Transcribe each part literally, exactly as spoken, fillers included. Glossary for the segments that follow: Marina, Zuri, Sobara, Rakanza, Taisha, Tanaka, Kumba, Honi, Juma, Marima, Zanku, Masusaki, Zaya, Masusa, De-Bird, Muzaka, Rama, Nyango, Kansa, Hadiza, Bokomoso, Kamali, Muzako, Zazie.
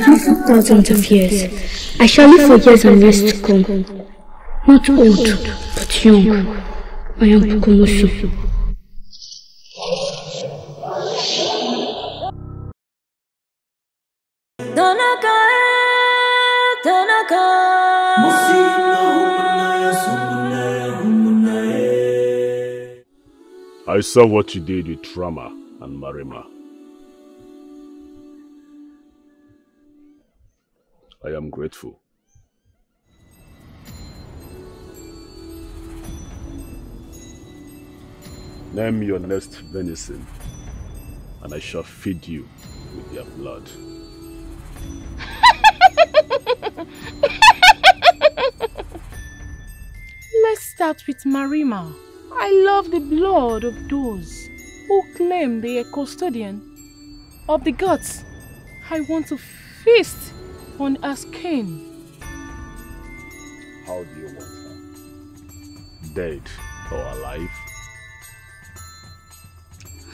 have lived thousands of years. I shall live for years and years to come. Not old, but young. I am Bokomoso. Tanaka, Tanaka. I saw what you did with Rama and Marima. I am grateful. Name your next venison, and I shall feed you with their blood. Let's start with Marima. I love the blood of those who claim they are custodian of the gods. I want to feast on her skin. How do you want her? Dead or alive?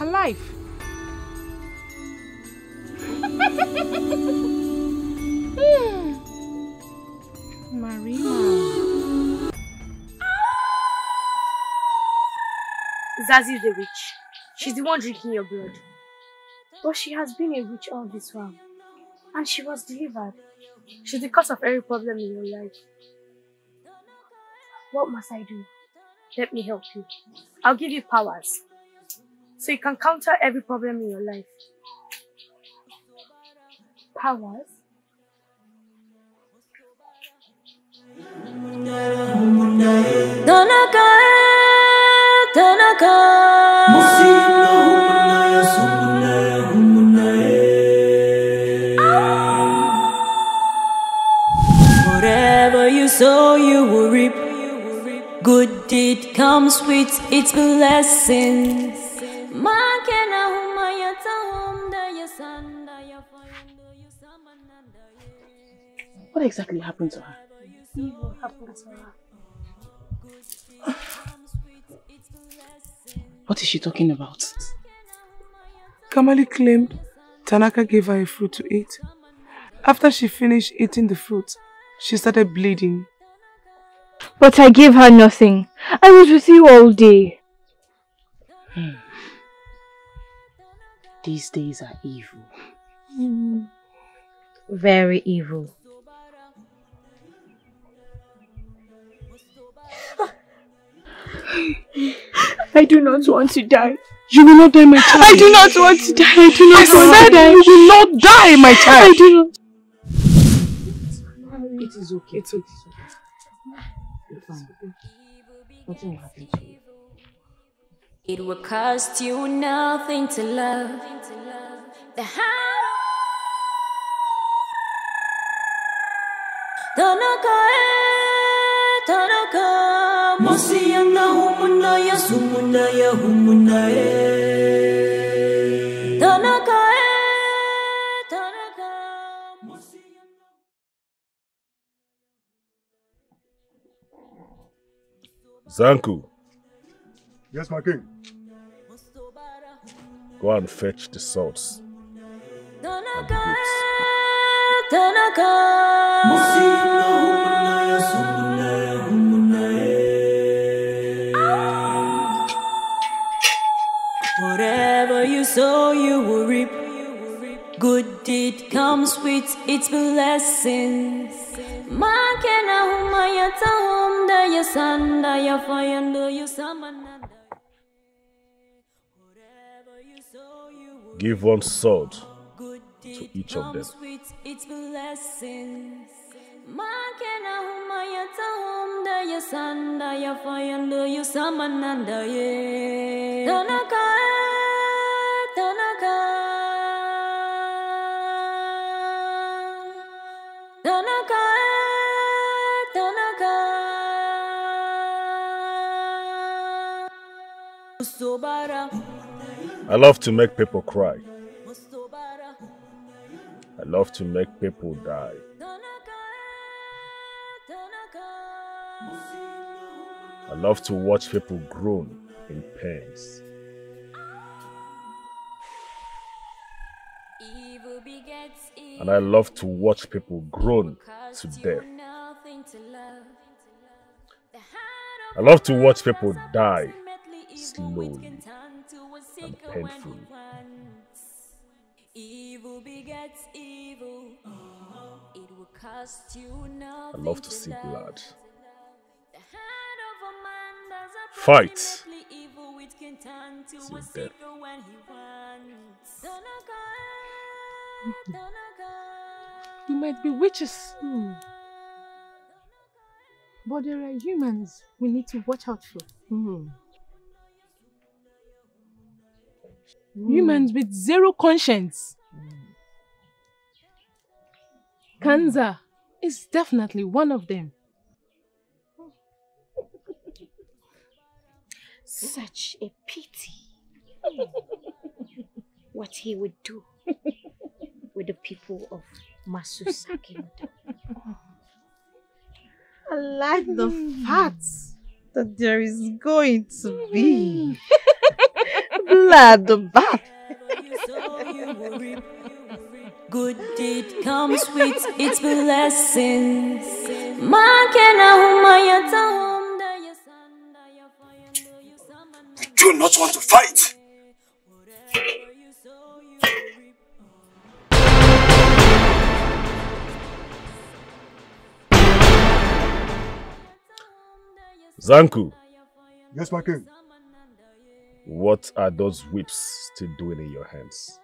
Alive. hmm. Marina. Zazie the witch. She's the one drinking your blood. But she has been a witch all this while. And she was delivered. She's the cause of every problem in your life. What must I do? Let me help you. I'll give you powers, so you can counter every problem in your life. Powers? Tanaka, Tanaka. So you will reap. Good deed comes with its blessings. What exactly happened to her? Evil happened to her. What is she talking about? Kamali claimed Tanaka gave her a fruit to eat. After she finished eating the fruit, she started bleeding. But I gave her nothing. I was with you all day. Hmm. These days are evil. Mm. Very evil. I do not want to die. You will not die, my child. I do not want to die. I do not I want said to die. You will not die, my child. I do not. It is okay. It's okay. It's okay. Nothing will happen to you. It will cost you nothing to love. The heart. Zanku. Yes, my king. Go and fetch the swords and the books. Whatever you sow, you will reap. Good deed comes with its blessings. Give one sword to each of them. Tanaka, Tanaka. Tanaka, Tanaka. Sobara. I love to make people cry. I love to make people die. I love to watch people groan in pains. Evil begets evil. and I love to watch people groan to death. I love to watch people die slowly and painfully. I love to see blood. Fight! See death. You might be witches. Hmm. But there are humans we need to watch out for. Hmm. Mm. Humans with zero conscience. Mm. Kansa is definitely one of them. Such a pity. What he would do with the people of Masusaki. I like the mm. fact that there is going to be blood bath. Good deed comes with its blessings. You do not want to fight. Zanku. Yes, my king. What are those whips still doing in your hands?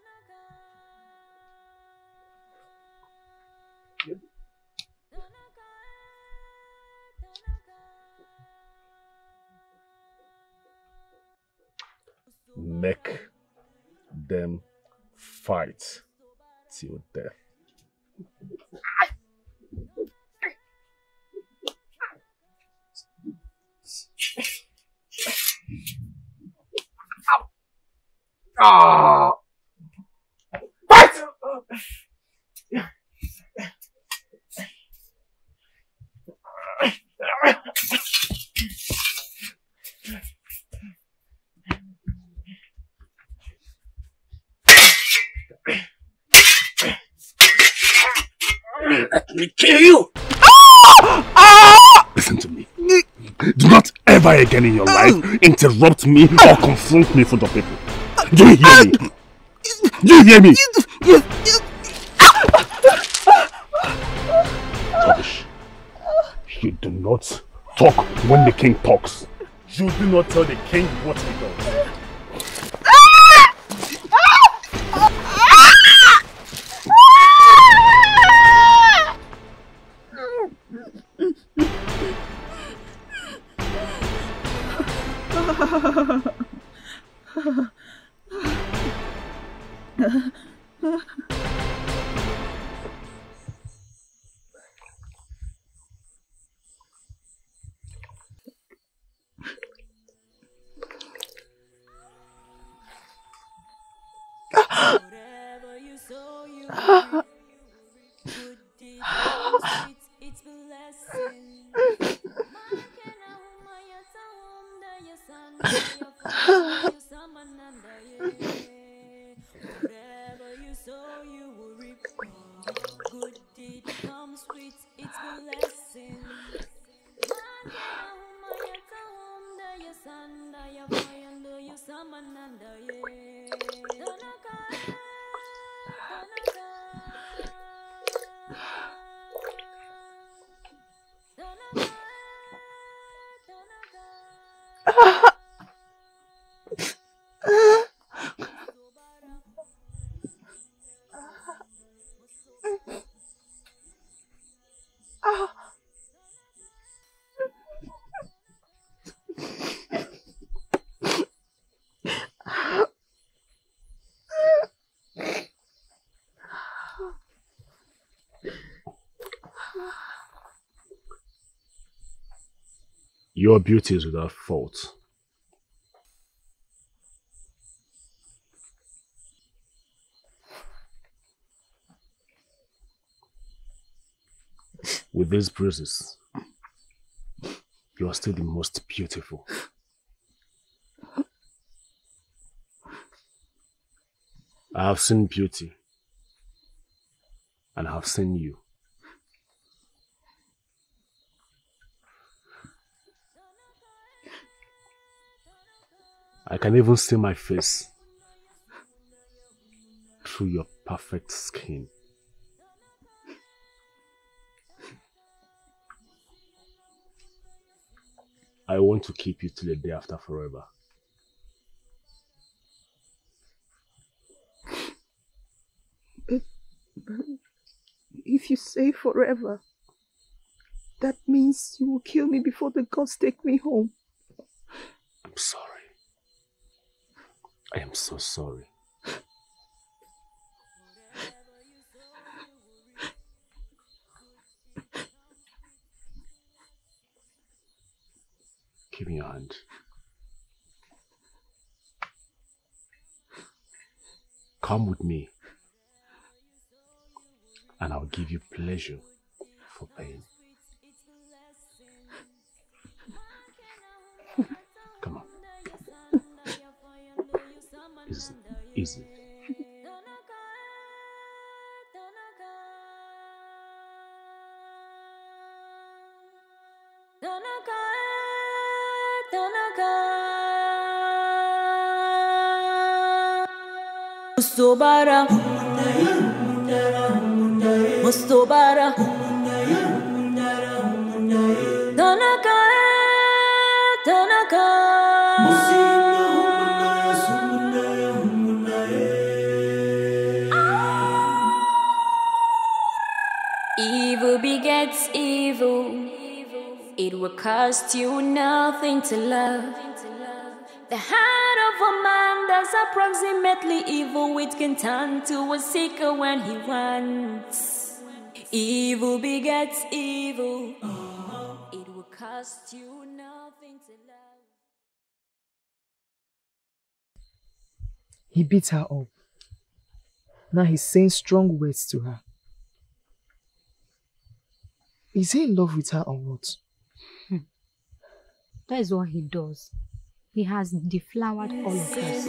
Make them fight till death. Ah! What? Let me kill you! Ah! Ah! Listen to me. Do not ever again in your life interrupt me or confront me in front of people. Do you hear me? Do you hear me? Rubbish. You do not talk when the king talks. You do not tell the king what he does. Your beauty is without fault. With these bruises, you are still the most beautiful. I have seen beauty and I have seen you. I can even see my face through your perfect skin. I want to keep you till the day after forever. But, but if you say forever, that means you will kill me before the gods take me home. I'm sorry. I am so sorry. Give me your hand. Come with me, and I'll give you pleasure for pain. Come on. Easy, easy. Sobara, Sobara, Tanaka, Tanaka, evil begets evil. It will cost you nothing to love. The heart of a man that's approximately evil, it can turn to a seeker when he wants. Evil begets evil. It will cost you nothing to love. He beat her up. Now he's saying strong words to her. Is he in love with her or what? That is what he does. He has deflowered all of us.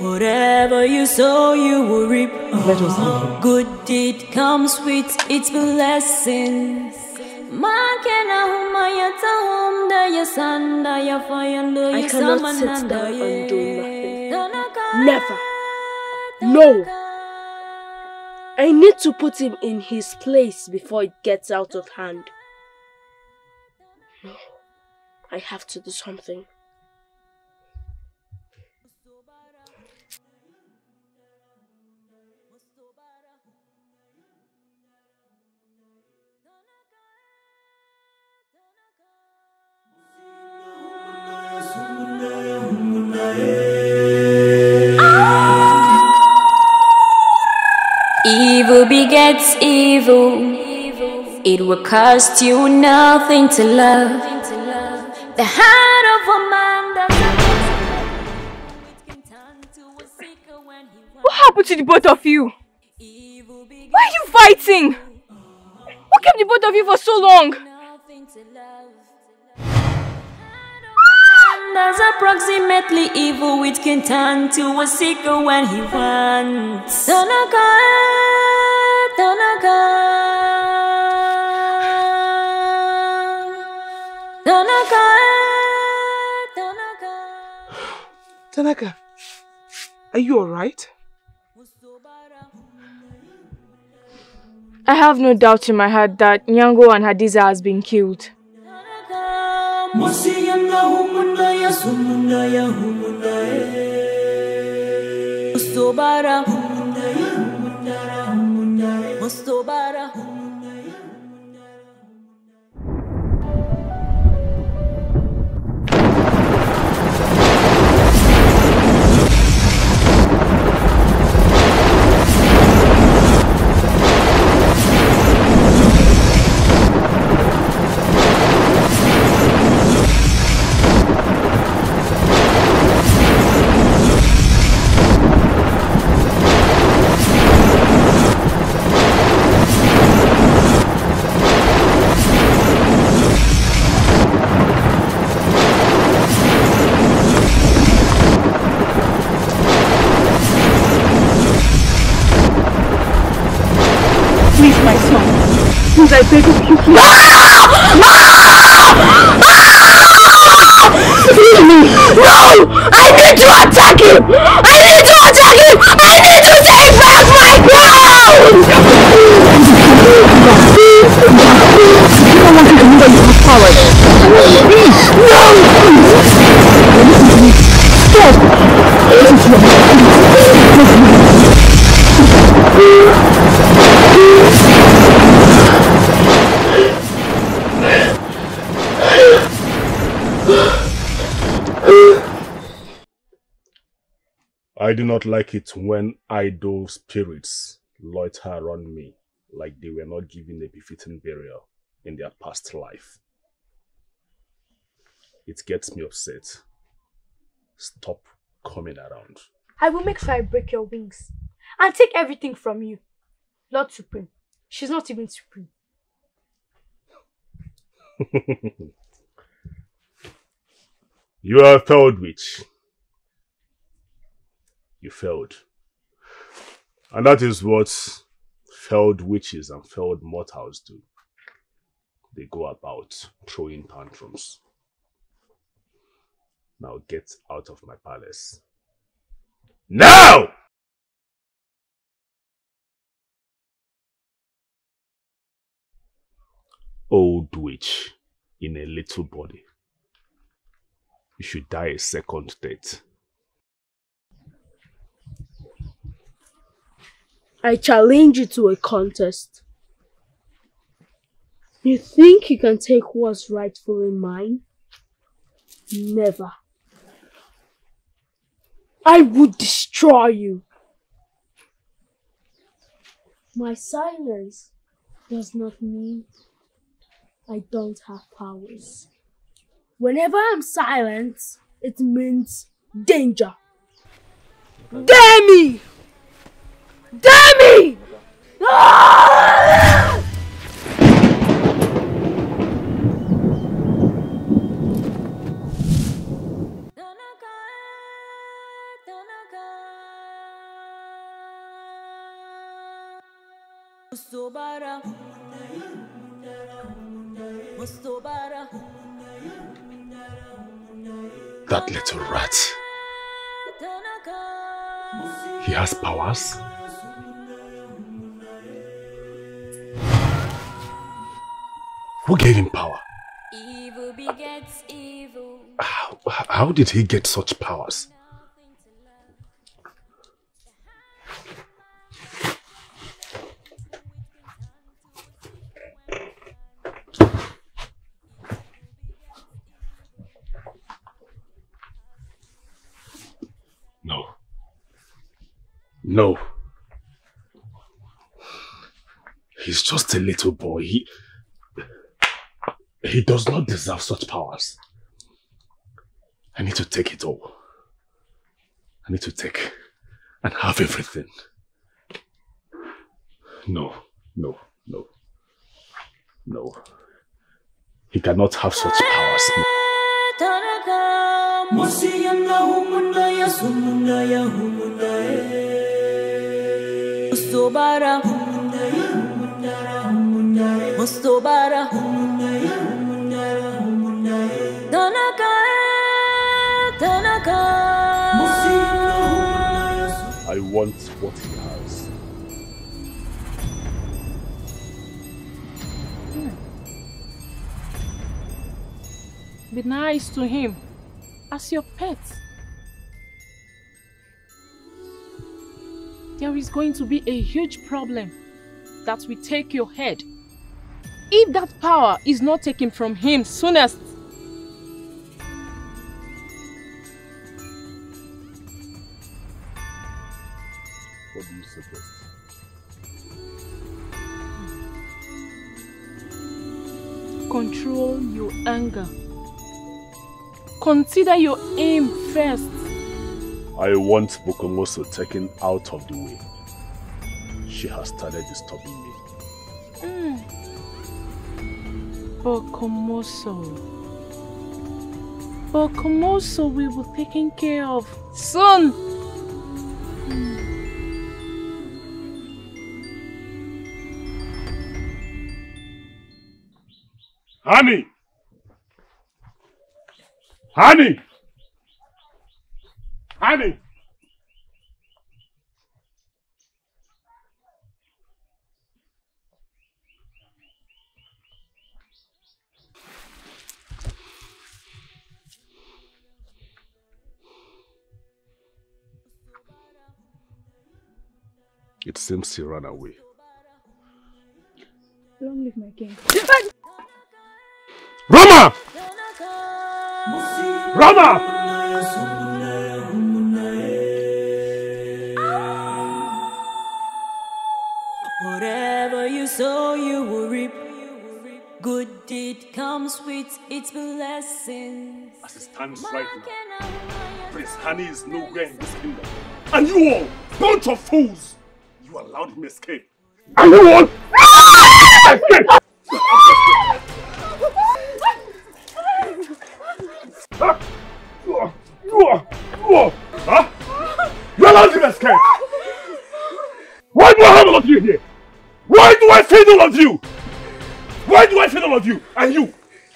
Whatever you sow, you will reap. Let us know. Good deed comes with its blessings. I cannot sit down and do nothing. Never. No. I need to put him in his place before it gets out of hand. No, I have to do something. Evil begets evil. It will cost you nothing to love. The heart of a man that... What happened to the both of you? Why are you fighting? What kept the both of you for so long? That's approximately evil, it can turn to a seeker when he wants. Tanaka, Tanaka, Tanaka, Tanaka. Tanaka, are you alright? I have no doubt in my heart that Nyango and Hadiza has been killed. I say to kick you. Leave me! No! I need to attack him! I need to attack him! I need to take back my crown! I don't want you to move on your power. No! Stop! I do not like it when idol spirits loiter around me like they were not given a befitting burial in their past life. It gets me upset. Stop coming around. I will make sure I break your wings and take everything from you. Lord Supreme. She's not even Supreme. You are a failed witch. You failed. And that is what failed witches and failed mortals do. They go about throwing tantrums. Now get out of my palace. Now! Old witch in a little body. You should die a second death. I challenge you to a contest. You think you can take what's rightfully mine? Never. I would destroy you. My silence does not mean I don't have powers. Whenever I'm silent, it means danger. Dare me! Damn me! Ah! Sobara, that little rat. He has powers. Who gave him power? Evil begets evil. How, how did he get such powers? No. No. He's just a little boy. He... He does not deserve such powers. I need to take it all. I need to take and have everything. No, no, no, no. He cannot have such powers. No. I want what he has. Hmm. Be nice to him, as your pet. There is going to be a huge problem that will take your head if that power is not taken from him soonest. What do you suggest? Control your anger. Consider your aim first. I want Bokomoso taken out of the way. She has started disturbing me. Mm. Bokomoso. Bokomoso will be taken care of soon. Honey! Honey! Honey! It seems he ran away. Long live my king. Rama! Rama! Whatever you sow, you will reap. Good deed comes with its blessings. As it stands right now, Prince Honey is nowhere in this kingdom. And you all, bunch of fools! You allowed him escape. And you all... Escape! You are... You are... You are... Huh? You allowed him escape! Why do I have all of you here? Why do I feed all of you? Why do I feed all of you? And you!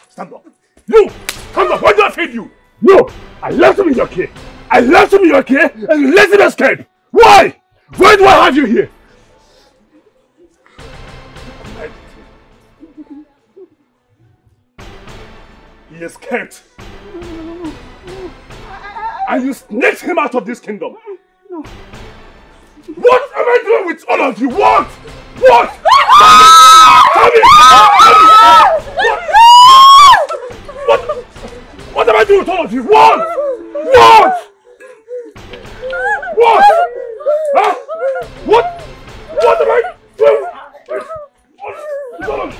Stand up! You! Stand up! Why do I feed you? No! I left him in your care! I left him in your care and you let him escape! Why? Why do I have you here? He escaped. And you snatched him out of this kingdom. No. What am I doing with all of you? What? What? Tell me! What? What? What am I doing with all of you? What? What? What? Huh? What? What am I doing? What? What?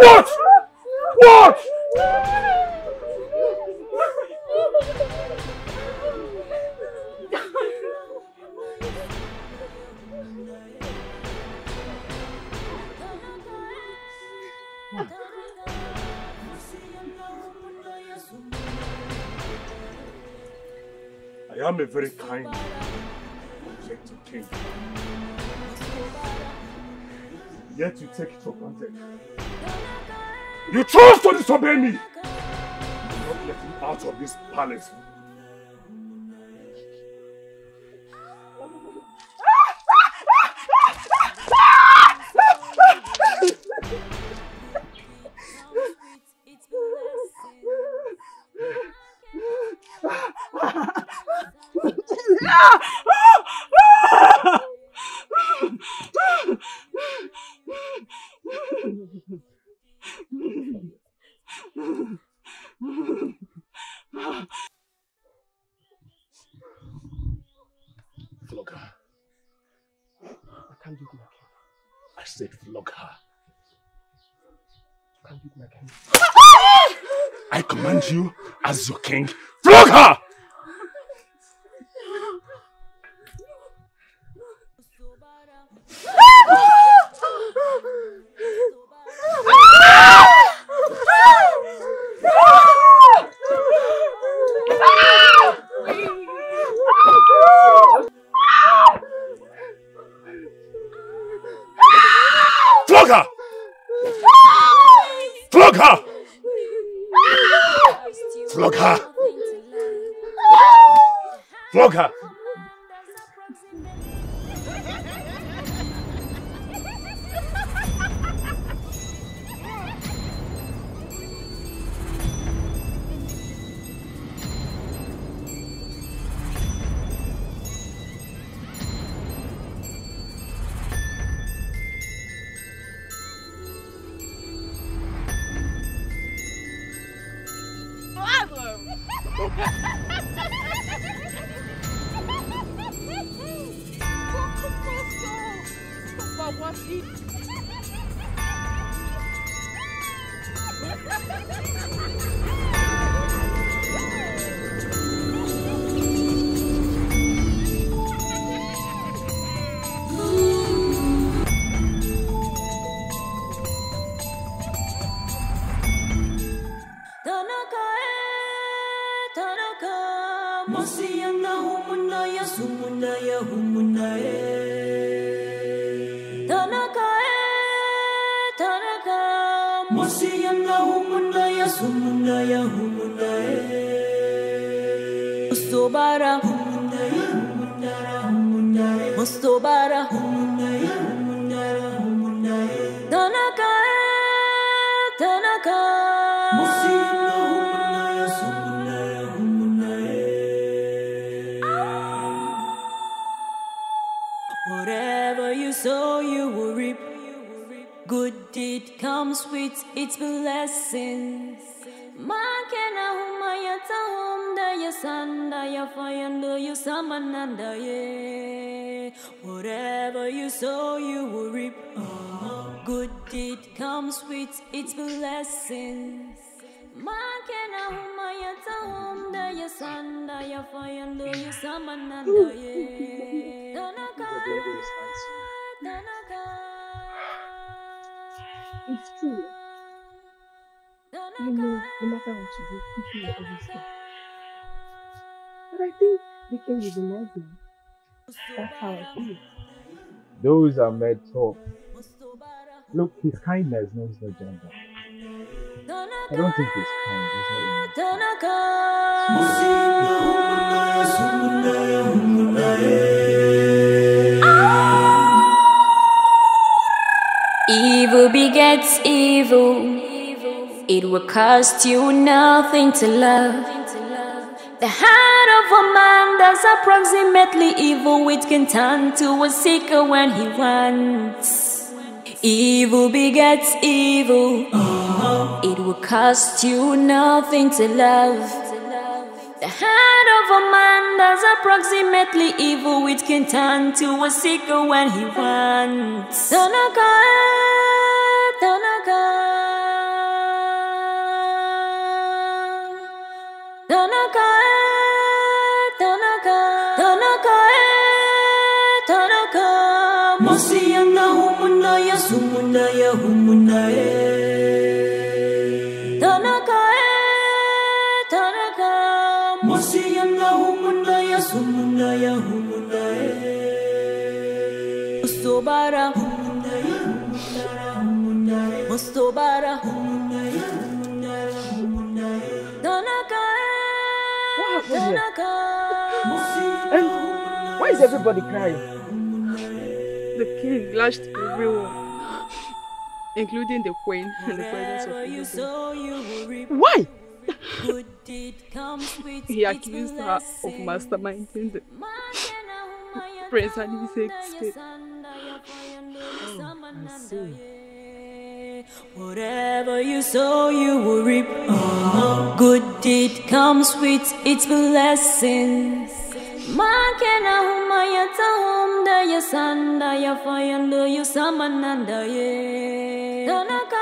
What? What? I am a very kind, gentle king. Yet you take it for granted. You chose to disobey me! You will not let me out of this palace. Your king, flog her! Flog her! Flog her! Flog her! Flog her! Tanaka. Humunaya humundae Sobara humundaya humundara humundae Sobara humundaya humundara humundae Tanaka Tanaka Musina humunaya humunaya humundae Whatever you sow you will reap Good deed comes with its blessings. Makena humaya tahumda ya sanda ya fayanda ya samananda ye. Whatever you sow, you will reap. Good deed comes with its blessings. Makena humaya tahumda ya sanda ya fayanda ya samananda ye. Tanaka, Tanaka. It's true. You know, no matter what you do, people will always stop. But I think we can use the night now. That's how I feel. Those are made tough. Look, his kindness knows no gender. I don't think he's kind. He's not enough. Evil begets evil. It will cost you nothing to love. The heart of a man that's approximately evil, it can turn to a seeker when he wants. Evil begets evil. It will cost you nothing to love. The heart of a man that's approximately evil, it can turn to a seeker when he wants. Tanaka, Tanaka, Tanaka, Tanaka, Tanaka, Tanaka. Masiyana humunaya sumunaya humunaya. Tanaka. Humunaya humundae Sobara humundaya humundara humundae Sobara humundaya humundara humundae Tanaka Tanaka And why is everybody crying? The king lashed everyone, including the queen and the presence of people. Why? He accused her of masterminding the prince and his escape. Whatever you sow, you will reap. Good deed comes with its blessings. Makena humaya tahumda ya sanda ya fayanda ya samananda ye. Tanaka.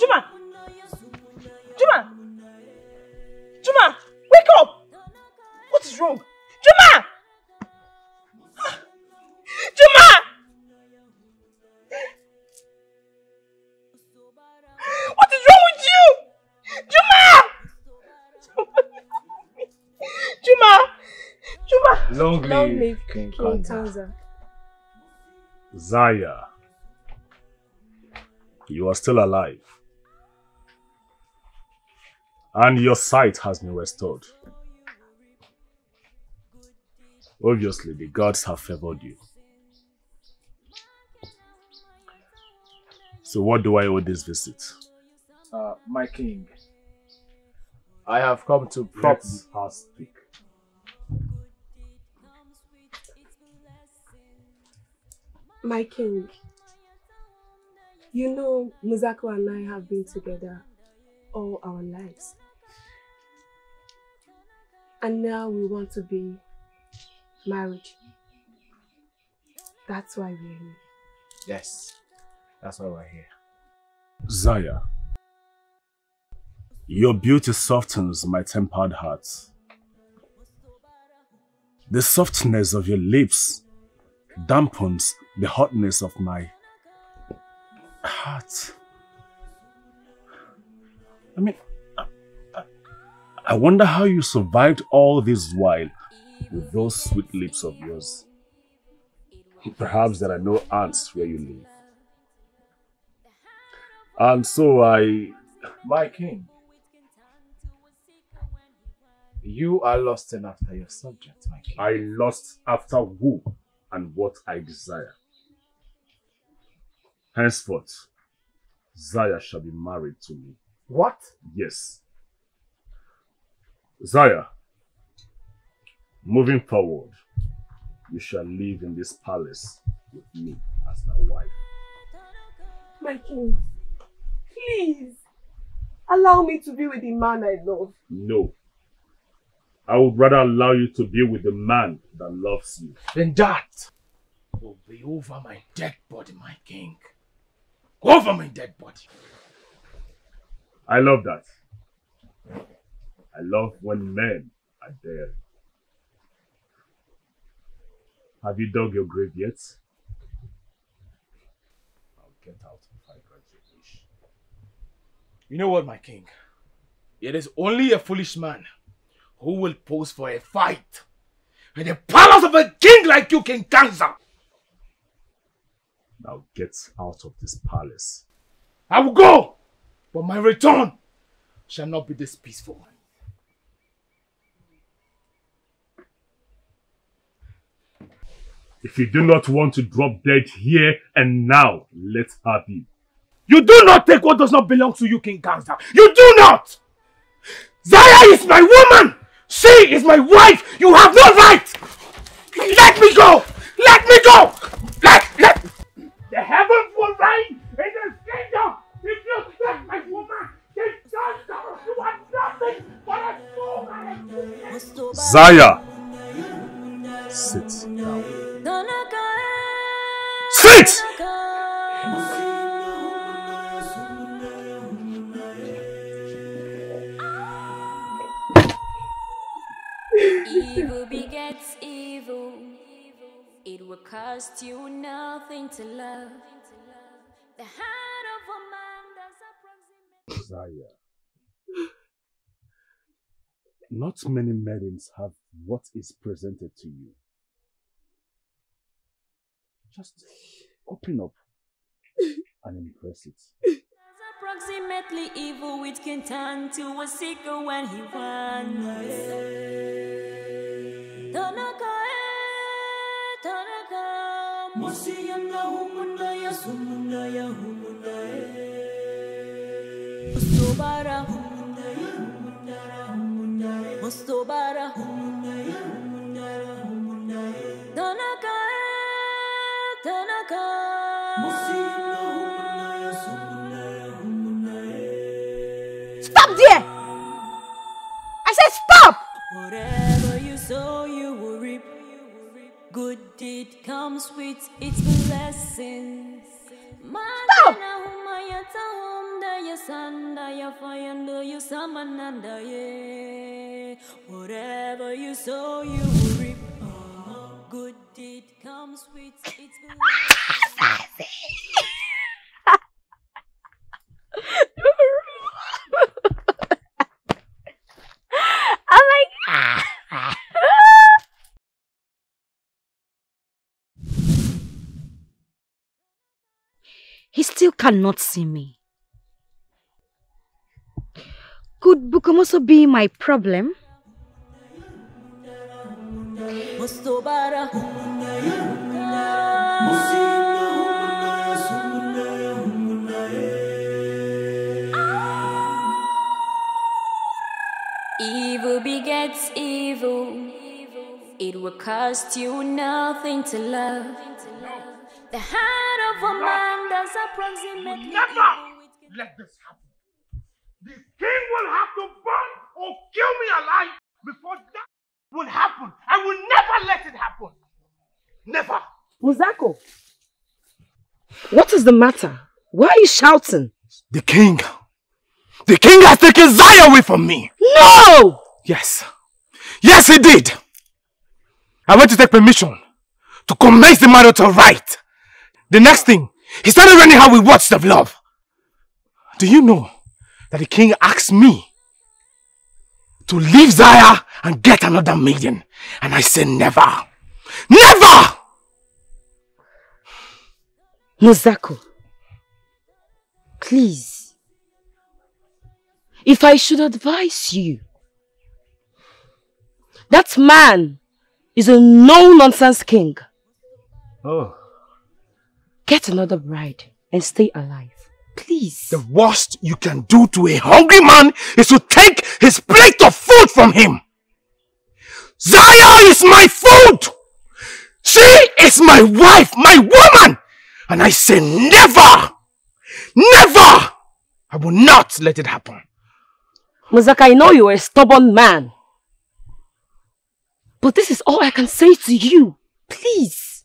Juma! Juma! Juma! Wake up! What is wrong? Juma! Juma! What is wrong with you? Juma! Juma! Juma! Long live King Kansa. Zaya. You are still alive. And your sight has been restored. Obviously, the gods have favored you. So what do I owe this visit? Uh, my king, I have come to prop her speak. My king, you know, Muzako and I have been together all our lives. And now we want to be married. That's why we're here. Yes, that's why we're here. Zaya, your beauty softens my tempered heart. The softness of your lips dampens the hotness of my heart. I mean, I, I, I wonder how you survived all this while with those sweet lips of yours. Perhaps there are no ants where you live. And so I... My king, you are lusting after your subject, my king. I lust after who and what I desire. Henceforth, Zaya shall be married to me. What? Yes. Zaya, moving forward, you shall live in this palace with me as my wife. My king, please, allow me to be with the man I love. No. I would rather allow you to be with the man that loves you. Then that will be over my dead body, my king. Over my dead body. I love that. I love when men are dead. Have you dug your grave yet? I'll get out if I grant your wish. You know what, my king? It is only a foolish man who will pose for a fight with the powers of a king like you, King Kansa. Now get out of this palace. I will go, but my return shall not be this peaceful one. If you do not want to drop dead here and now, let her be. You do not take what does not belong to you, King Kansa. You do not! Zaya is my woman! She is my wife! You have no right! Let me go! Let me go! Let, let... The heavens will rain in the kingdom! If you take my woman, then Kansa, you are nothing but a fool and a Zaya! Sit down. Sit! Evil begets evil. It will cost you nothing to love. The heart of a man that's approximately... Zaya. Not many maidens have what is presented to you. Just open up and impress it. Approximately evil, which can turn to a seeker when he wants. Tanaka, Tanaka, Musiyana, Humundaya, Sumundaya, Humundaya, Sobara, Humundaya, Humundara, Humundaya, Musobara, Humundaya, Humundara, Humundaya, Tanaka. Tanaka, stop there! I said stop! Whatever you sow, you will reap. Good deed comes with its blessings. Stop! Whatever you sow, you will reap. Good deed comes with its I'm like He still cannot see me. Could Bokomoso be my problem? Sobara, evil begets evil. It will cost you nothing to love. The heart of a man does approximately. Never let this happen. The king will have to burn or kill me alive before that will happen. I will never let it happen. Never. Muzako, what is the matter? Why are you shouting? The king. The king has taken Zaya away from me. No! Yes. Yes, he did. I went to take permission to commence the marital rite. The next thing, he started running her with words of love. Do you know that the king asked me to leave Zaya and get another maiden. And I say never. Never! Muzako, please. If I should advise you, that man is a no-nonsense king. Oh. Get another bride and stay alive. Please. The worst you can do to a hungry man is to take his plate of food from him. Zaya is my food. She is my wife, my woman. And I say never, never. I will not let it happen. Muzaka, I know you are a stubborn man. But this is all I can say to you. Please.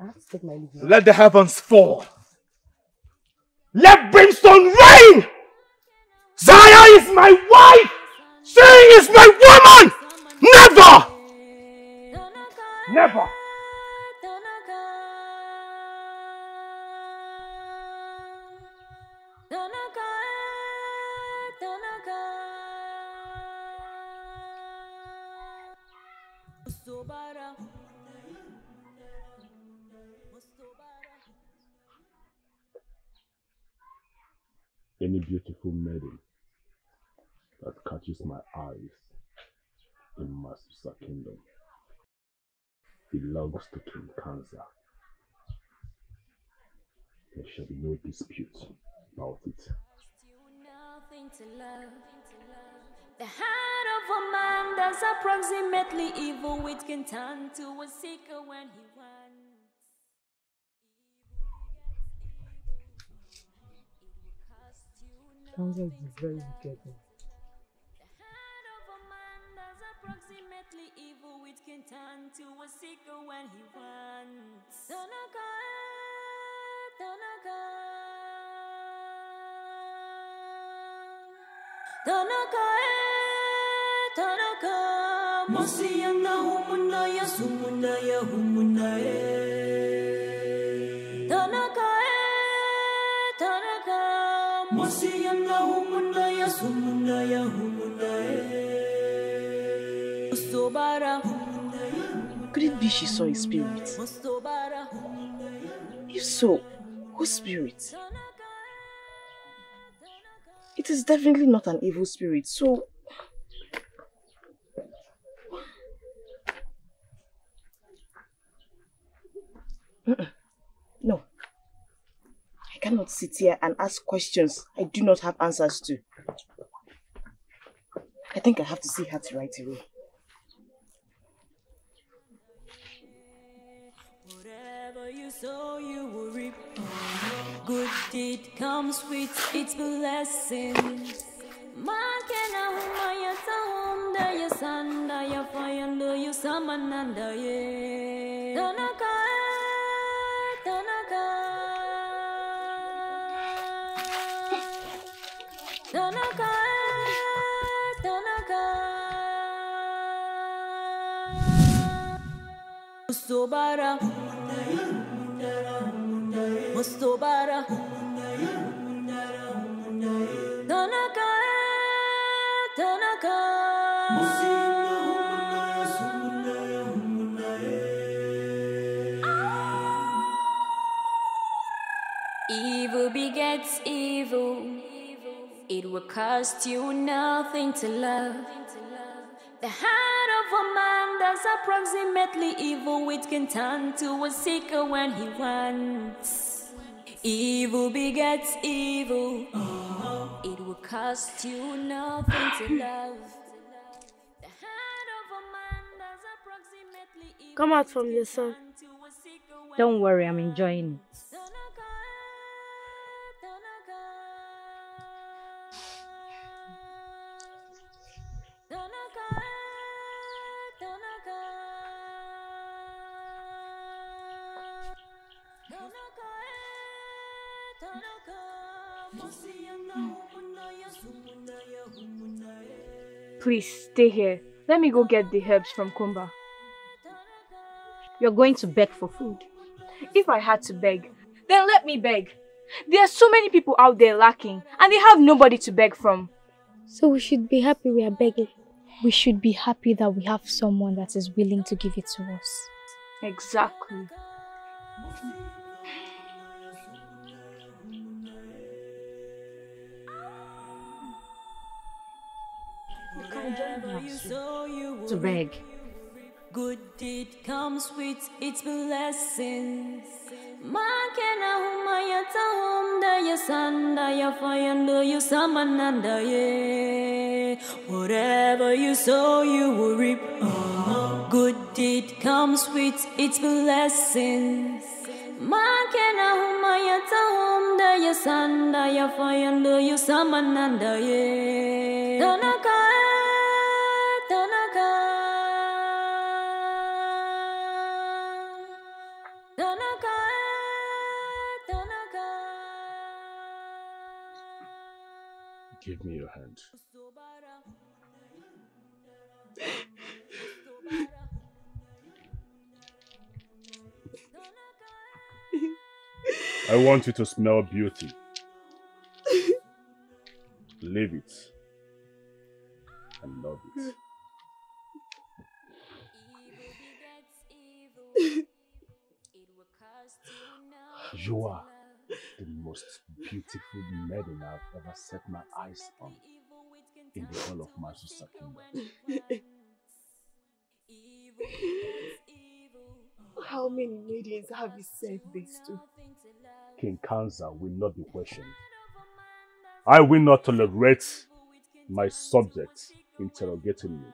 I have to take my leave. Let the heavens fall. Let brimstone rain! Zaya is my wife! She is my woman! Never! Never! Any beautiful maiden that catches my eyes in Masusa kingdom belongs to King Kansa. There shall be no dispute about it. The heart of a man that's approximately evil, which can turn to a seeker when he wants. Sounds like he's very wicked. The heart of a man that's approximately evil, which can turn to a seeker when he wants. Tanaka, Tanaka, Tanaka, Tanaka. Masiyana humunaya sumunaya humunaya. Tanaka, Tanaka. Masiyana humunaya sumunaya humunaya. Sobara humunaya. Could it be she saw a spirit? Sobara humunaya. If so, whose spirit? It is definitely not an evil spirit, so... Mm-mm. No. I cannot sit here and ask questions I do not have answers to. I think I have to see her right away. Whatever you sow, you will reap. Good deed comes with its blessings. Tanaka, Tanaka. Sobara, Sobara. Tanaka, Tanaka. Evil begets evil. It will cost you nothing to love. The heart of a man that's approximately evil, which can turn to a seeker when he wants. Evil begets evil. It will cost you nothing to love. The heart of a man that's approximately evil. Come out from your son. Don't worry, I'm enjoying it. Please, stay here. Let me go get the herbs from Kumba. You're going to beg for food. If I had to beg, then let me beg. There are so many people out there lacking, and they have nobody to beg from. So we should be happy we are begging. We should be happy that we have someone that is willing to give it to us. Exactly. You can join us to beg. Good deed comes with its blessings. Whatever you sow, you will reap. Good deed comes with its blessings. Tanaka, Tanaka. Give me your hand. I want you to smell beauty. Live it. And love it. You are the most beautiful maiden I've ever set my eyes on in the whole of Masusa Kingdom. How many maidens have you said this to? King Kansa will not be questioned. I will not tolerate my subjects interrogating me.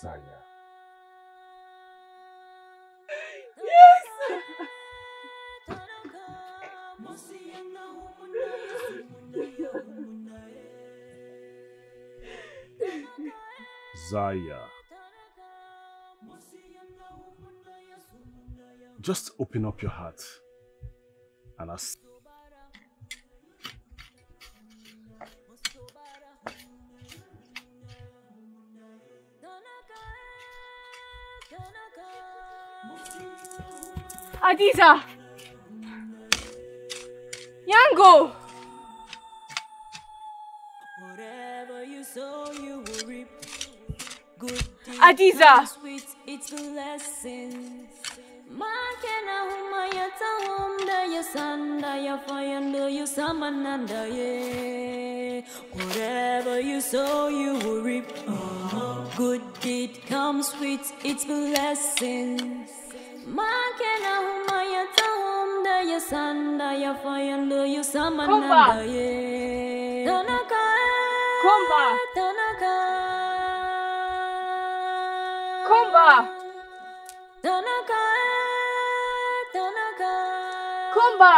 Zaya. Zaya, just open up your heart and ask. Hadiza! Nyango! Whatever you sow, you will reap. Hadiza! It's lessons. Whatever you sow, you will reap. Good deed comes with its blessings. Kumba! Kumba! Kumba! Tanaka! Tanaka! Kumba!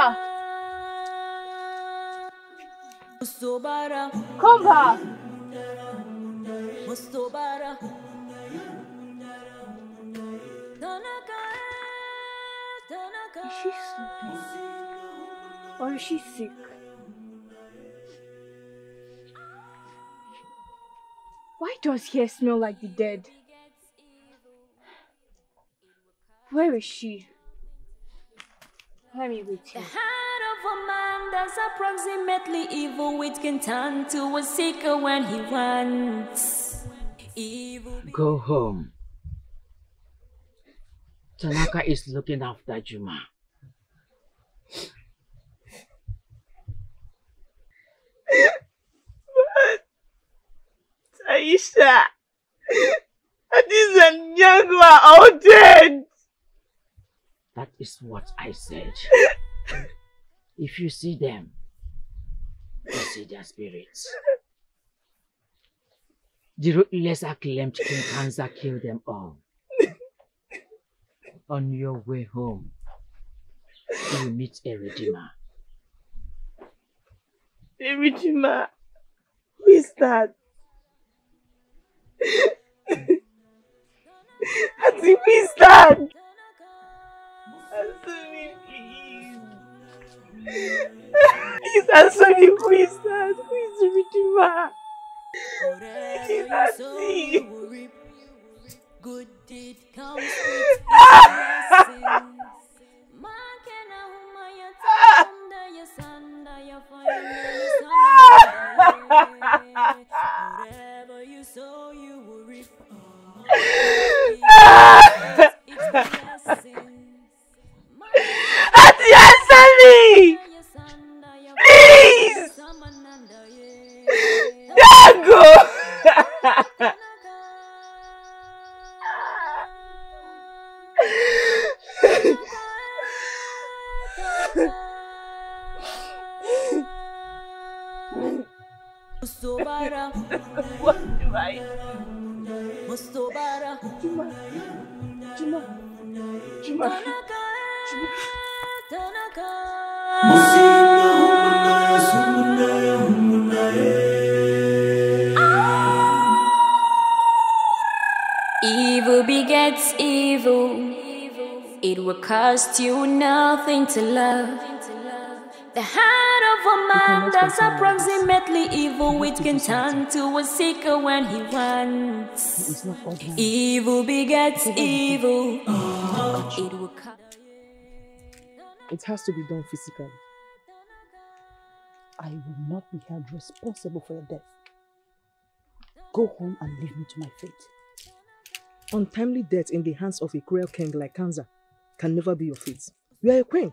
Sobara! Kumba! Sobara! Tanaka! Tanaka! Is she sleeping? Or is she sick? Why does hair smell like the dead? Where is she? Let me wait here. The heart of a man that's approximately evil, which can turn to a seeker when he wants. Evil. Go home. Tanaka is looking after Juma. Taisha! Hadiza and Nyango are all dead! That is what I said. If you see them, you see their spirits. The ruthless acclaimed King Kansa killed them all. On your way home, you will meet a redeemer. A redeemer? Who is that? Hadiza, who is that? Answer me, please. Please answer me, who is that? Who is the redeemer? I cannot see. Good deed comes with blessings. Hadi, answer me! Please! Nyango! What do I do? Juma, Juma, Juma, Juma. Evil begets evil. It will cost you nothing to love. The heart of a man that's approximately evil, which can turn to a seeker when he wants. Evil begets evil. It will cost. It has to be done physically. I will not be held responsible for your death. Go home and leave me to my fate. Untimely death in the hands of a cruel king like Kansa can never be your fate. You are a queen.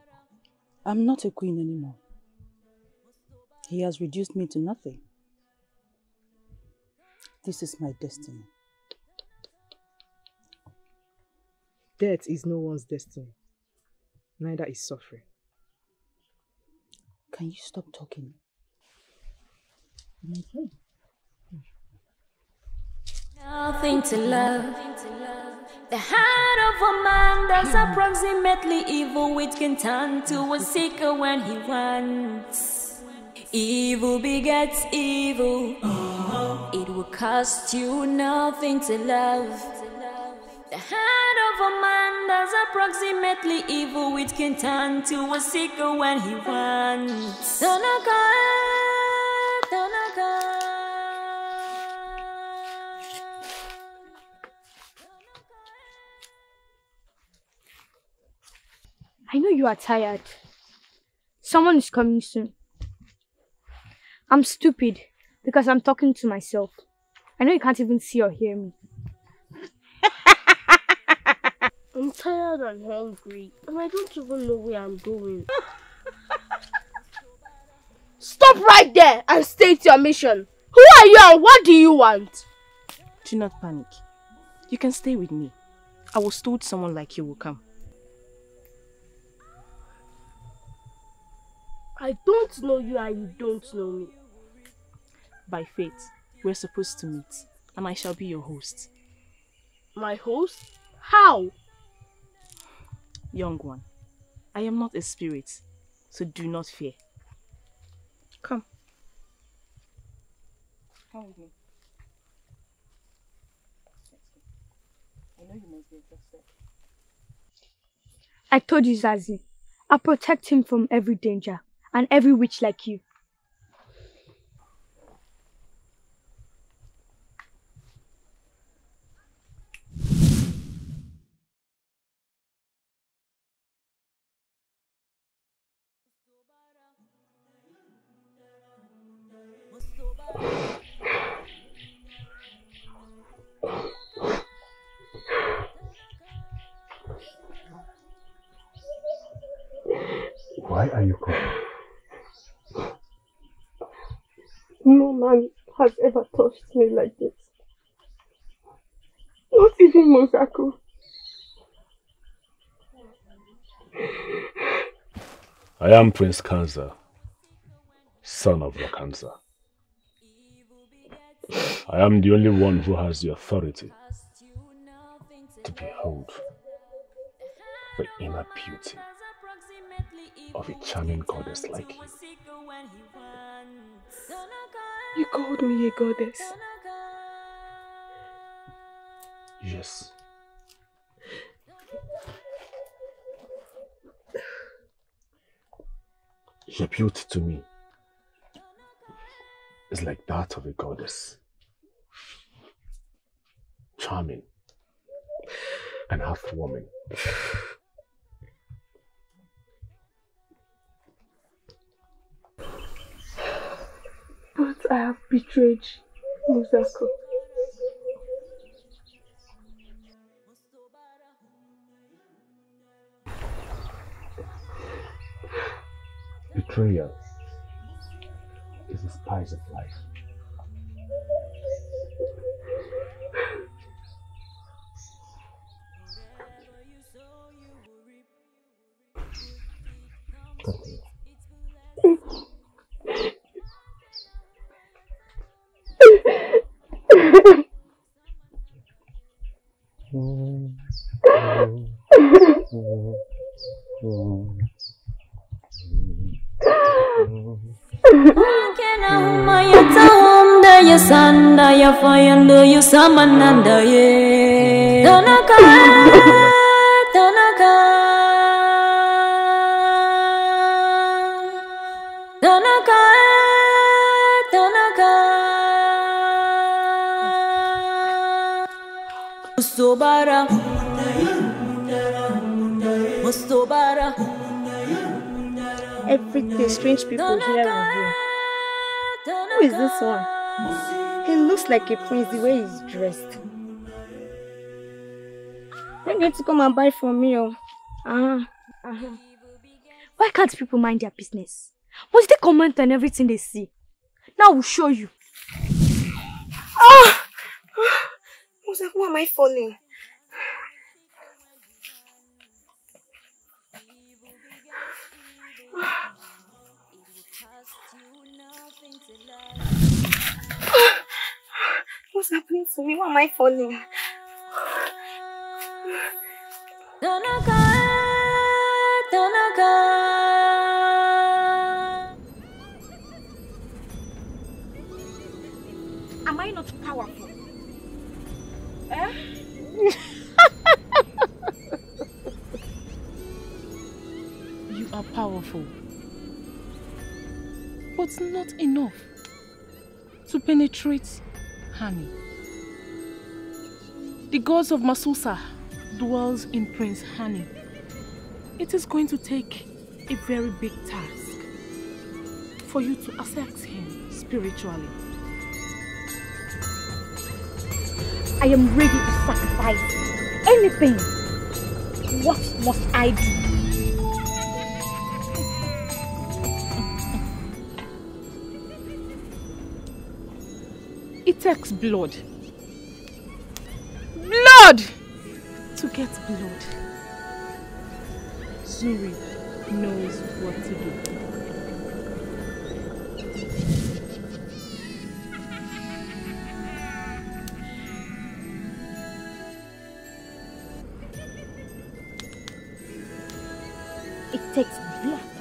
I'm not a queen anymore. He has reduced me to nothing. This is my destiny. Death is no one's destiny. Neither is suffering. Can you stop talking? Mm-hmm. Nothing to love. The heart of a man that's approximately evil, which can turn to a seeker when he wants. Evil begets evil. It will cost you nothing to love. The heart of a man that's approximately evil, which can turn to a seeker when he wants. Tanaka, Tanaka. I know you are tired. Someone is coming soon. I'm stupid because I'm talking to myself. I know you can't even see or hear me. I'm tired and hungry, and I don't even know where I'm going. Stop right there and state your mission. Who are you and what do you want? Do not panic. You can stay with me. I was told someone like you will come. I don't know you and you don't know me. By fate, we're supposed to meet, and I shall be your host. My host? How? Young one, I am not a spirit, so do not fear. Come. Come with me. I know you must be interested. I told you, Zazie. I'll protect him from every danger and every witch like you. Why are you crying? No man has ever touched me like this. Not even Muzako. I am Prince Kansa, son of Rakanza. I am the only one who has the authority to behold the inner beauty of a charming goddess like you. You called me a goddess? Yes. Your beauty to me is like that of a goddess. Charming and heartwarming. But I have betrayed Muzako. Betrayal is the spice of life. Samananda ye Tanaka Tanaka Tanaka Tanaka Sobara Sobara everything strange people here and here. Who is this one? He looks like a prince the way he's dressed. I'm going to come and buy from you. Ah, uh, uh -huh. Why can't people mind their business? Must they comment on everything they see? Now we'll show you. Ah! Muzako, why am I falling? What's happening to me? Why am I falling? Tanaka, Tanaka. Am I not powerful? Eh? You are powerful, but not enough to penetrate Honi. The gods of Masusa dwells in Prince Honi. It is going to take a very big task for you to assess him spiritually. I am ready to sacrifice anything. What must I do? It takes blood. Blood! To get blood. Zuri knows what to do. It takes blood